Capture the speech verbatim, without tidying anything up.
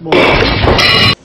more.